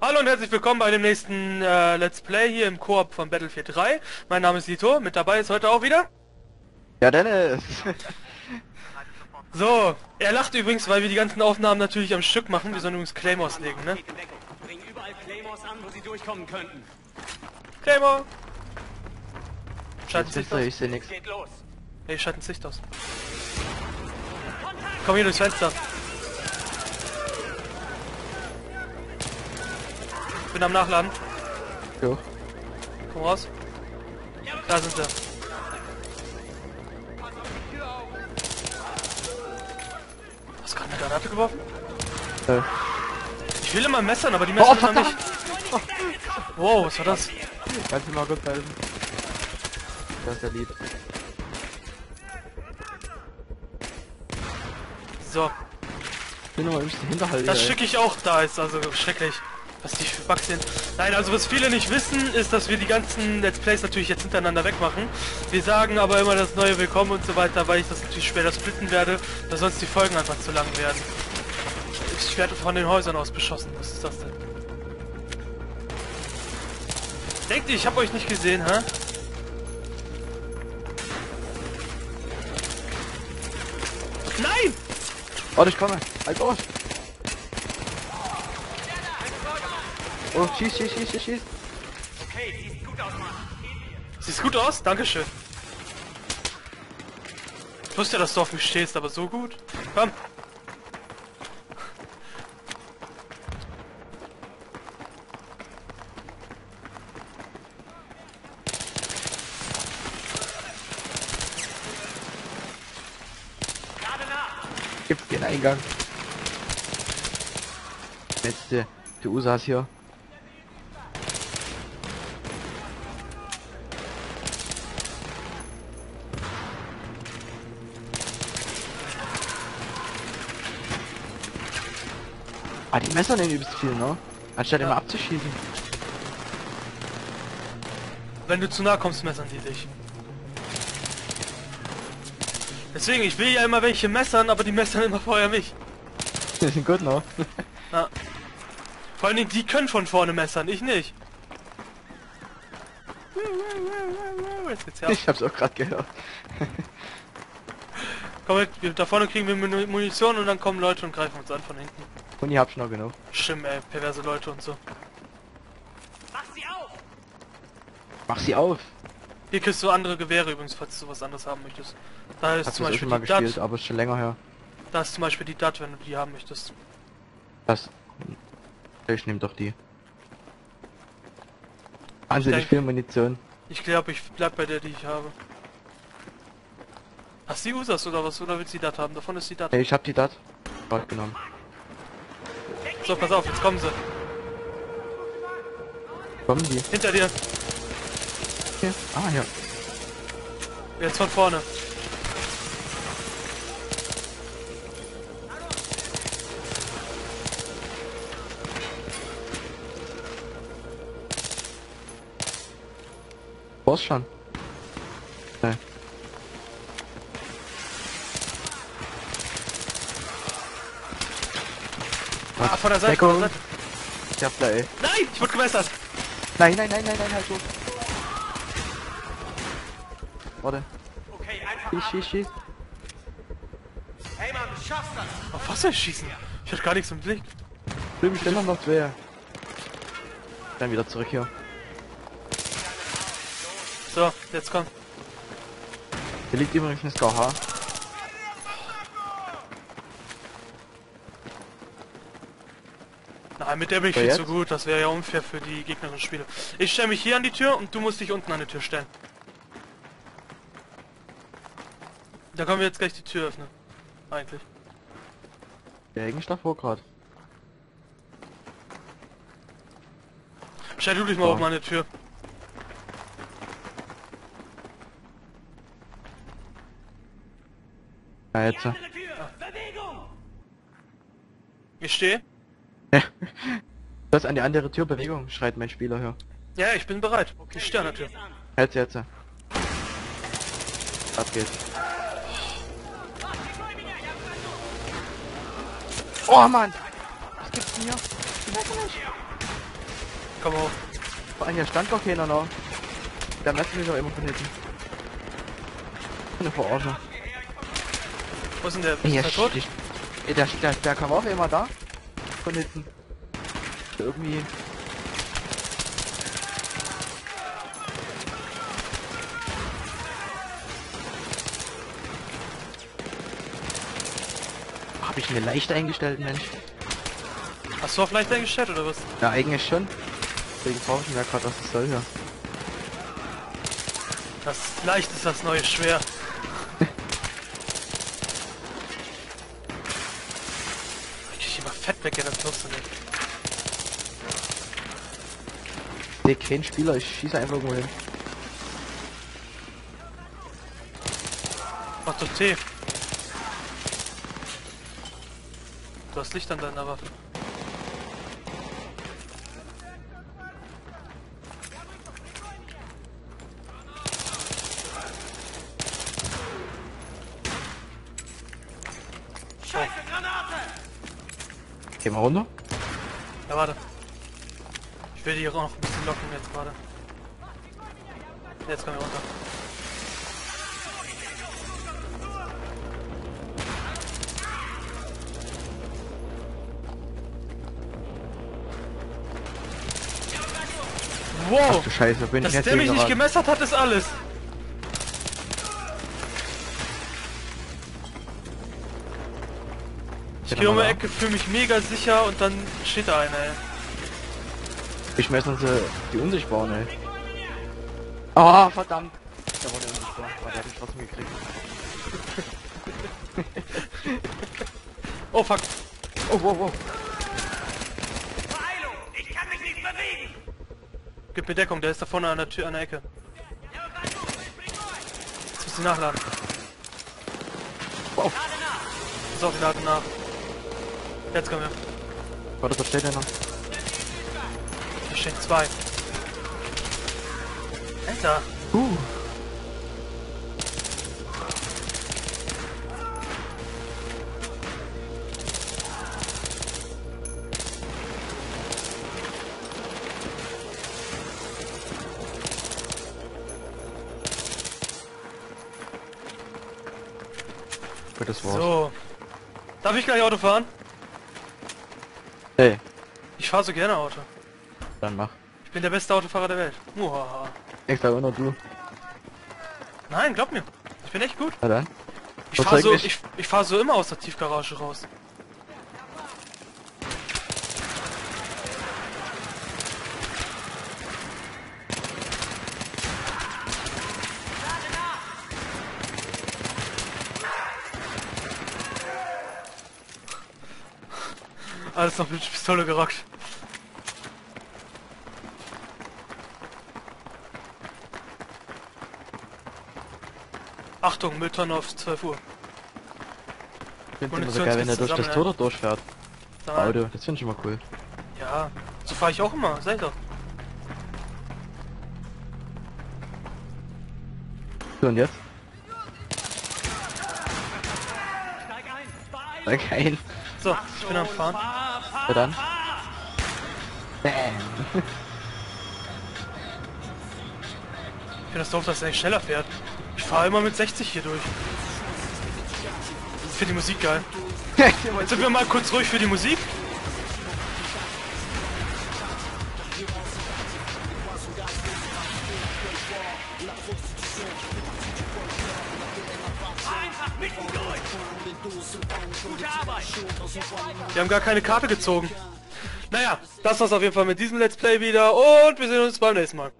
Hallo und herzlich willkommen bei dem nächsten Let's Play hier im Koop von Battlefield 3. Mein Name ist Lito, mit dabei ist heute auch wieder... Ja, Dennis! So, er lacht übrigens, weil wir die ganzen Aufnahmen natürlich am Stück machen. Wir sollen übrigens Claymores legen, ne? Bringen überall Claymores an, wo sie durchkommen könnten. Claymore! Schattensicht aus. Ich seh nix. Hey, Schattensicht aus. Komm hier durchs Fenster. Ich bin am Nachladen. Jo. Komm raus. Da sind sie. Hast du gerade eine Granate geworfen? Ja. Ich will immer messern, aber die messen immer nicht. Oh. Wow, was war das? Kannst du mal gut helfen? Das ist ja lieb. So. Ich bin aber im Hinterhalt. Das schicke ich auch, da ist also schrecklich. Was die für Bugs sind. Nein, also was viele nicht wissen, ist, dass wir die ganzen Let's Plays natürlich jetzt hintereinander wegmachen. Wir sagen aber immer das neue Willkommen und so weiter, weil ich das natürlich später splitten werde, da sonst die Folgen einfach zu lang werden. Ich werde von den Häusern aus beschossen. Was ist das denn? Denkt ihr, ich habe euch nicht gesehen, hä? Nein! Oh, ich komme. Halt aus! Oh, schieß. Okay, sieht gut aus, Mann. Sieht gut aus? Dankeschön. Ich wusste ja, dass du auf mich stehst, aber so gut. Komm. Gibt's den Eingang. Letzte, die Usas hier. Ah, die Messer nehmen übelst viel, ne? Anstatt immer abzuschießen. Wenn du zu nah kommst, messern die dich. Deswegen, ich will ja immer welche messern, aber die messern immer vorher mich. Die sind gut, ne? Ja. Vor allen Dingen, die können von vorne messern, ich nicht. Ich hab's auch gerade gehört. Komm mit, da vorne kriegen wir Munition und dann kommen Leute und greifen uns an von hinten. Und ihr habt schon noch genug. Stimmt, ey, perverse Leute und so. Mach sie auf! Mach sie auf! Hier kriegst du andere Gewehre übrigens, falls du was anderes haben möchtest. Da ist zum Beispiel die gespielt, aber ist schon länger her. Da ist zum Beispiel die DAT, wenn du die haben möchtest. Das... Ich nehme doch die. Wahnsinnig viel Munition. Ich glaube, ich bleib bei der, die ich habe. Hast du die Usas oder was? Oder willst du die DAT haben? Davon ist die DAT. Ich hab die DAT. Bald genommen. So, pass auf, jetzt kommen sie. Kommen die? Hinter dir. Hier. Ah, ja. Jetzt von vorne. Boss schon. Nein. Ah, von der Seite, Deckung. Von der Seite. Ich hab da, ey. Nein, ich wurde gemessert. Nein, halt so. Warte. Okay, einfach schieß. Hey, Mann, du schaffst das. Auf Wasser schießen? Ich hab gar nichts im Blick. Blöd, ich stelle noch schwer. Dann wieder zurück hier. So, jetzt komm. Hier liegt übrigens ein SKH. Mit der bin ich viel zu gut, das wäre ja unfair für die gegnerischen Spieler. Ich stelle mich hier an die Tür und du musst dich unten an die Tür stellen. Da können wir jetzt gleich die Tür öffnen. Eigentlich. Der Hängenst davor gerade. Stell du dich mal auf meine Tür. Ja, jetzt. Ja. Ich stehe. Du hast an die andere Tür Bewegung, schreit mein Spieler hier. Ja, ich bin bereit. Okay, ich stehe an der Tür. Jetzt. Ab geht's. Oh Mann! Was gibt's denn hier? Komm auf. Ah, hier stand doch keiner noch. Der Messer mich doch immer von hinten. Eine Verarschung. Wo ist denn der? Hier ist tot? Der kam auch immer da. Von hinten. Irgendwie. Hab ich mir leicht eingestellt, Mensch. Hast du auf leicht eingestellt oder was? Ja, eigentlich schon. Deswegen brauche ich mir gerade, was das soll hier. Das leicht ist das neue schwer. Ich krieg immer fett weg, ja, das tust du nicht. Ich seh keinen Spieler, ich schieße einfach irgendwo hin. Mach doch T. Du hast Licht an deiner Waffe. Geh mal runter. Ja, warte. Ich will die auch noch ein bisschen locken jetzt, warte. Jetzt können wir runter. Wow! Ach du Scheiße, bin ich jetzt hier. Dass der mich nicht gemessert hat, ist alles. Ich gehe um die Ecke, fühle mich mega sicher und dann steht da einer, ey. Ich messe uns die Unsichtbaren, ey. Ah, oh, verdammt! Da wurde unsichtbar, aber der hat mich trotzdem gekriegt. Oh fuck! Oh, wow, wow! Beeilung! Ich kann mich nicht bewegen! Gib mir Deckung, der ist da vorne an der Tür, an der Ecke. Jetzt muss ich nachladen. Wow! Pass auf, ich lade nach. Jetzt kommen wir. Warte, was steht denn noch? Hier stehen zwei. Alter! Das war's. So. Darf ich gleich Auto fahren? Hey. Ich fahre so gerne Auto. Dann mach. Ich bin der beste Autofahrer der Welt. Muhaha. Ich glaube nur du. Nein, glaub mir. Ich bin echt gut. Na dann. Ich fahr so immer aus der Tiefgarage raus. Alles noch mit Pistole gerockt. Achtung, Mülltonne auf 12 Uhr. Ich finde immer so geil, wenn er durch das Tor durchfährt. Auto, das finde ich immer cool. Ja, so fahre ich auch immer, seid doch. So, und jetzt? Steig ein. So, ich bin am Fahren. Ja, dann. Bam. Ich finde das doof, dass er eigentlich schneller fährt. Ich fahre immer mit 60 hier durch. Ich finde die Musik geil. Sind wir mal kurz ruhig für die Musik? Wir haben gar keine Karte gezogen. Naja, das war's auf jeden Fall mit diesem Let's Play wieder und wir sehen uns beim nächsten Mal.